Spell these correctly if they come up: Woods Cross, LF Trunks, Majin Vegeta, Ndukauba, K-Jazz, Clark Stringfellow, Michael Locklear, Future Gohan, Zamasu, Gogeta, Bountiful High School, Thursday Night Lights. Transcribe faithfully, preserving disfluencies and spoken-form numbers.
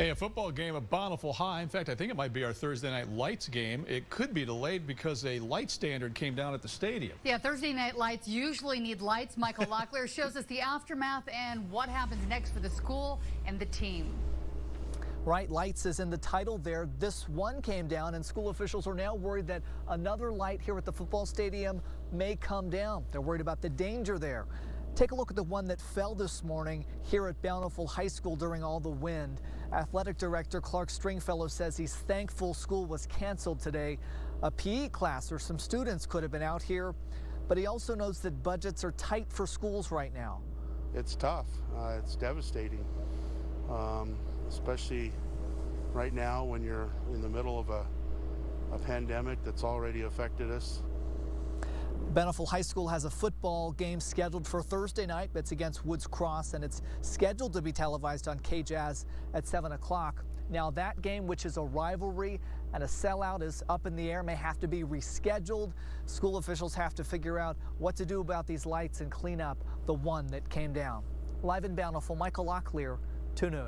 Hey, a football game at Bountiful High. In fact, I think it might be our Thursday Night Lights game. It could be delayed because a light standard came down at the stadium. Yeah, Thursday Night Lights usually need lights. Michael Locklear shows us the aftermath and what happens next for the school and the team. Right, lights is in the title there. This one came down, and school officials are now worried that another light here at the football stadium may come down. They're worried about the danger there. Take a look at the one that fell this morning here at Bountiful High School during all the wind. Athletic Director Clark Stringfellow says he's thankful school was canceled today. A P E class or some students could have been out here, but he also knows that budgets are tight for schools right now. It's tough. Uh, it's devastating, um, especially right now when you're in the middle of a, a pandemic that's already affected us. Bountiful High School has a football game scheduled for Thursday night. It's against Woods Cross, and it's scheduled to be televised on K-Jazz at seven o'clock. Now, that game, which is a rivalry and a sellout, is up in the air, may have to be rescheduled. School officials have to figure out what to do about these lights and clean up the one that came down. Live in Bountiful, Michael Locklear, two News.